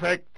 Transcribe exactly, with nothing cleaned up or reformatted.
perfect.